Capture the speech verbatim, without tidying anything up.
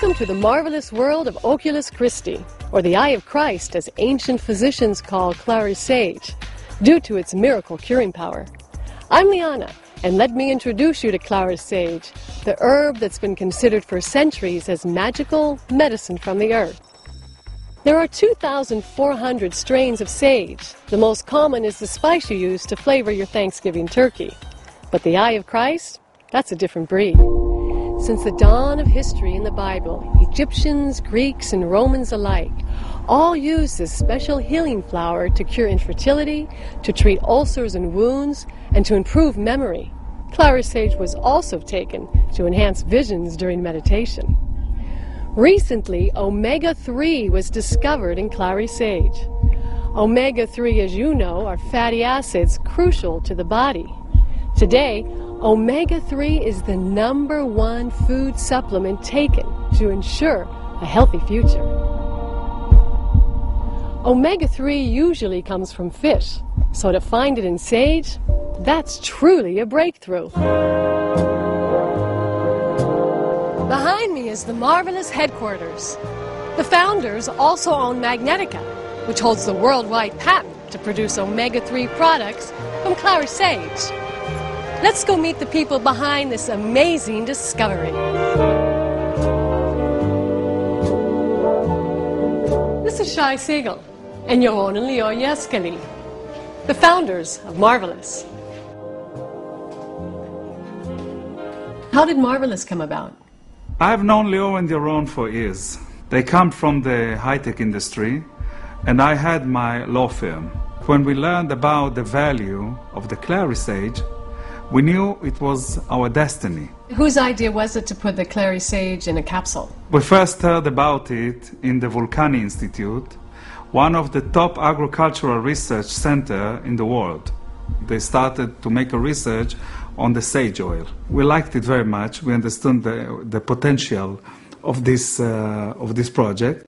Welcome to the marvelous world of Oculus Christi, or the Eye of Christ, as ancient physicians call Clary Sage, due to its miracle curing power. I'm Liana, and let me introduce you to Clary Sage, the herb that's been considered for centuries as magical medicine from the earth. There are two thousand four hundred strains of sage. The most common is the spice you use to flavor your Thanksgiving turkey. But the Eye of Christ, that's a different breed. Since the dawn of history in the Bible, Egyptians, Greeks, and Romans alike all used this special healing flower to cure infertility, to treat ulcers and wounds, and to improve memory. Clary sage was also taken to enhance visions during meditation. Recently, omega three was discovered in clary sage. Omega three, as you know, are fatty acids crucial to the body. Today, omega three is the number one food supplement taken to ensure a healthy future. Omega three usually comes from fish, so to find it in sage, that's truly a breakthrough. Behind me is the Marvelous headquarters. The founders also own Magnetica, which holds the worldwide patent to produce omega three products from clary sage. Let's go meet the people behind this amazing discovery. This is Shai Siegel and Yaron and Leo Yeskeli, the founders of Marvelous. How did Marvelous come about? I've known Leo and Yaron for years. They come from the high-tech industry, and I had my law firm. When we learned about the value of the clary sage, we knew it was our destiny. Whose idea was it to put the clary sage in a capsule? We first heard about it in the Volcani Institute, one of the top agricultural research centers in the world. They started to make a research on the sage oil. We liked it very much. We understood the, the potential of this, uh, of this project.